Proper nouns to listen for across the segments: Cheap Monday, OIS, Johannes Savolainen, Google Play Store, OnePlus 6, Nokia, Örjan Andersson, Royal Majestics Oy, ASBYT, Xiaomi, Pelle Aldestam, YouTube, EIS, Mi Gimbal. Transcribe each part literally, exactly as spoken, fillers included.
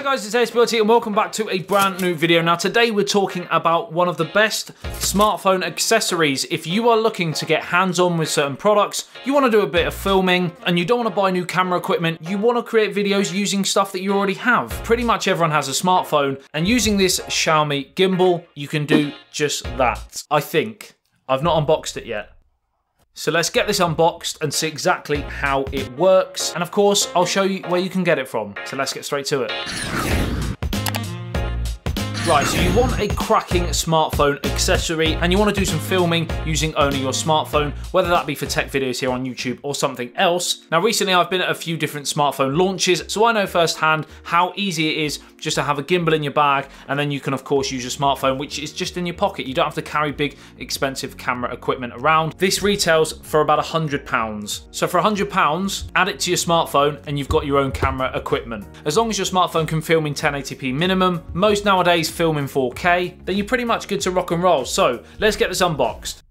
Hi guys, it's A S B Y T and welcome back to a brand new video. Now today we're talking about one of the best smartphone accessories if you are looking to get hands-on with certain products, you want to do a bit of filming and you don't want to buy new camera equipment, you want to create videos using stuff that you already have. Pretty much everyone has a smartphone and using this Xiaomi gimbal, you can do just that. I think. I've not unboxed it yet. So let's get this unboxed and see exactly how it works. And of course, I'll show you where you can get it from. So let's get straight to it. Right, so you want a cracking smartphone accessory and you want to do some filming using only your smartphone, whether that be for tech videos here on YouTube or something else. Now recently I've been at a few different smartphone launches, so I know firsthand how easy it is just to have a gimbal in your bag, and then you can of course use your smartphone, which is just in your pocket. You don't have to carry big expensive camera equipment around. This retails for about a hundred pounds. So for a hundred pounds, add it to your smartphone and you've got your own camera equipment. As long as your smartphone can film in ten eighty p minimum, most nowadays film in four K, then you're pretty much good to rock and roll. So let's get this unboxed.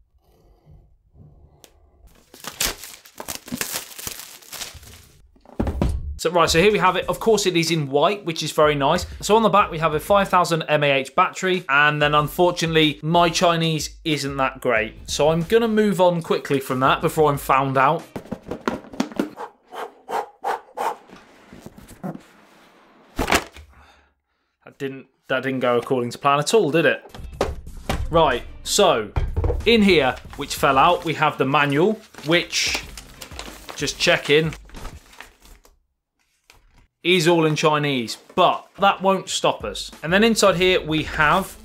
So right, so here we have it. Of course it is in white, which is very nice. So on the back, we have a five thousand milliamp hour battery. And then unfortunately, my Chinese isn't that great. So I'm gonna move on quickly from that before I'm found out. That didn't, that didn't go according to plan at all, did it? Right, so in here, which fell out, we have the manual, which, just check in, is all in Chinese, but that won't stop us. And then inside here we have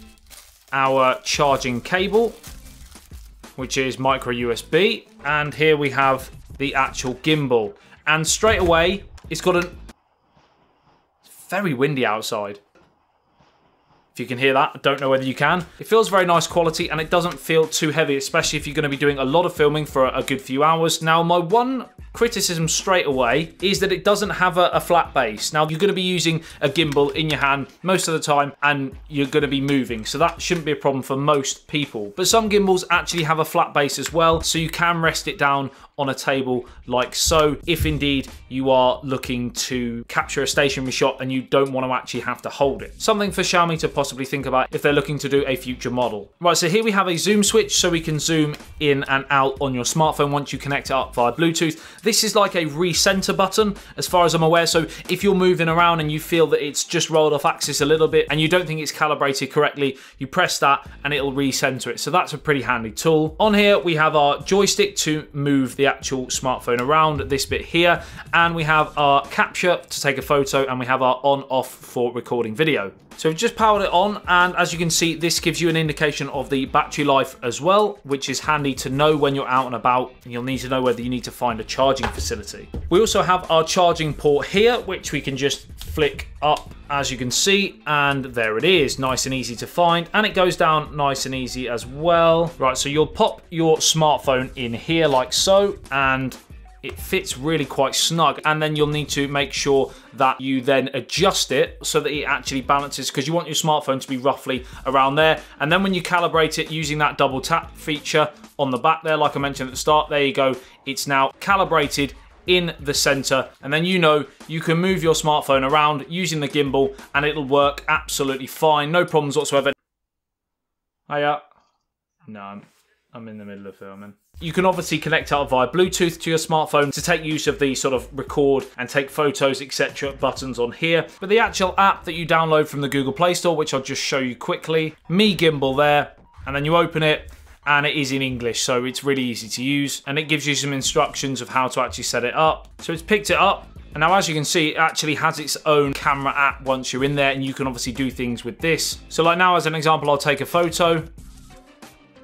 our charging cable, which is micro U S B, and here we have the actual gimbal. And straight away, it's got an... It's very windy outside. If you can hear that, I don't know whether you can. It feels very nice quality and it doesn't feel too heavy, especially if you're going to be doing a lot of filming for a good few hours. Now, my one criticism straight away is that it doesn't have a, a flat base. Now, you're going to be using a gimbal in your hand most of the time and you're going to be moving, so that shouldn't be a problem for most people. But some gimbals actually have a flat base as well, so you can rest it down on a table like so, if indeed you are looking to capture a stationary shot and you don't want to actually have to hold it. Something for Xiaomi to possibly think about if they're looking to do a future model. Right, so here we have a zoom switch, so we can zoom in and out on your smartphone once you connect it up via Bluetooth. This is like a recenter button, as far as I'm aware, so if you're moving around and you feel that it's just rolled off axis a little bit and you don't think it's calibrated correctly, you press that and it'll recenter it. So that's a pretty handy tool. On here, we have our joystick to move the The actual smartphone around, this bit here, and we have our capture to take a photo, and we have our on off for recording video. So we've just powered it on, and as you can see, this gives you an indication of the battery life as well, which is handy to know when you're out and about, and you'll need to know whether you need to find a charging facility. We also have our charging port here, which we can just flick up, as you can see, and there it is, nice and easy to find, and it goes down nice and easy as well. Right, so you'll pop your smartphone in here like so, and it fits really quite snug, and then you'll need to make sure that you then adjust it so that it actually balances, because you want your smartphone to be roughly around there. And then when you calibrate it using that double tap feature on the back there, like I mentioned at the start, there you go, it's now calibrated in the center, and then you know you can move your smartphone around using the gimbal and it'll work absolutely fine, no problems whatsoever. Hiya. No, I'm, I'm in the middle of filming. You can obviously connect out via Bluetooth to your smartphone to take use of the sort of record and take photos, et cetera buttons on here. But the actual app that you download from the Google Play Store, which I'll just show you quickly, Mi Gimbal there, and then you open it, and it is in English, so it's really easy to use, and it gives you some instructions of how to actually set it up. So it's picked it up, and now as you can see, it actually has its own camera app once you're in there, and you can obviously do things with this. So like now, as an example, I'll take a photo.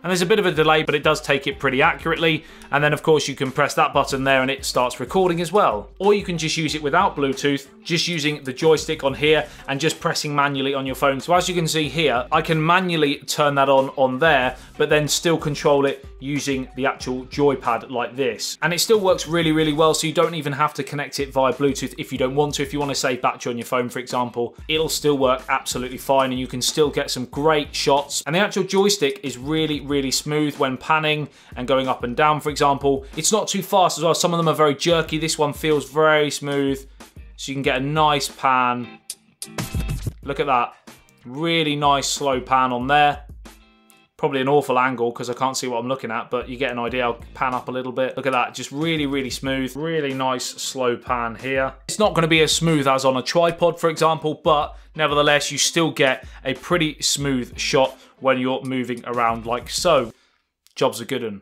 And there's a bit of a delay, but it does take it pretty accurately. And then of course you can press that button there and it starts recording as well. Or you can just use it without Bluetooth, just using the joystick on here and just pressing manually on your phone. So as you can see here, I can manually turn that on on there, but then still control it using the actual joypad like this. And it still works really, really well. So you don't even have to connect it via Bluetooth if you don't want to. If you want to save battery on your phone, for example, it'll still work absolutely fine and you can still get some great shots. And the actual joystick is really, really really smooth when panning and going up and down, for example. It's not too fast as well. Some of them are very jerky. This one feels very smooth. So you can get a nice pan Look at that. Really nice slow pan on there. Probably an awful angle because I can't see what I'm looking at, but you get an idea. I'll pan up a little bit. Look at that, just really, really smooth. Really nice slow pan here. It's not going to be as smooth as on a tripod, for example, but nevertheless, you still get a pretty smooth shot when you're moving around like so. Job's a good one.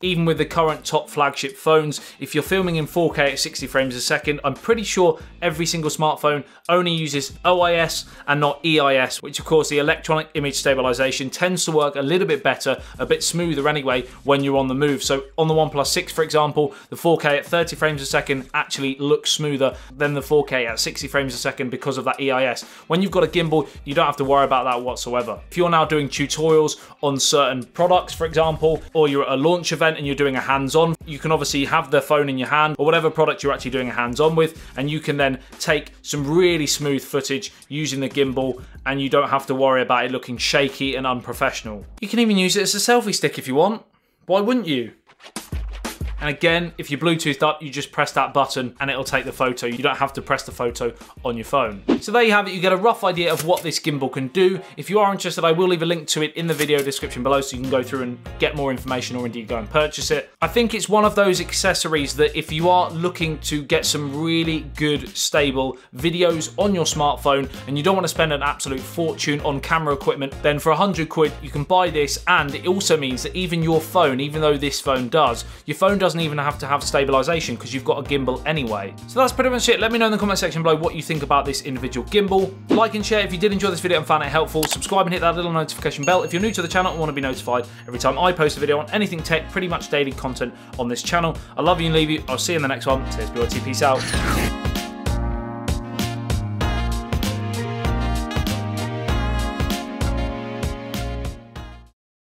Even with the current top flagship phones, if you're filming in four K at sixty frames a second, I'm pretty sure every single smartphone only uses O I S and not E I S, which of course the electronic image stabilization tends to work a little bit better, a bit smoother anyway, when you're on the move. So on the OnePlus six, for example, the four K at thirty frames a second actually looks smoother than the four K at sixty frames a second because of that E I S. When you've got a gimbal, you don't have to worry about that whatsoever. If you're now doing tutorials on certain products, for example, or you're at a launch event, and you're doing a hands-on, you can obviously have the phone in your hand or whatever product you're actually doing a hands-on with, and you can then take some really smooth footage using the gimbal, and you don't have to worry about it looking shaky and unprofessional. You can even use it as a selfie stick if you want. Why wouldn't you? And again, if you're Bluetoothed up, you just press that button and it'll take the photo. You don't have to press the photo on your phone. So there you have it. You get a rough idea of what this gimbal can do. If you are interested, I will leave a link to it in the video description below so you can go through and get more information or indeed go and purchase it. I think it's one of those accessories that if you are looking to get some really good, stable videos on your smartphone and you don't want to spend an absolute fortune on camera equipment, then for a hundred quid, you can buy this. And it also means that even your phone, even though this phone does, your phone does doesn't even have to have stabilization because you've got a gimbal anyway. So that's pretty much it. Let me know in the comment section below what you think about this individual gimbal. Like and share if you did enjoy this video and found it helpful. Subscribe and hit that little notification bell if you're new to the channel and want to be notified every time I post a video on anything tech, pretty much daily content on this channel. I love you and leave you. I'll see you in the next one. It's A S B Y T. Peace out.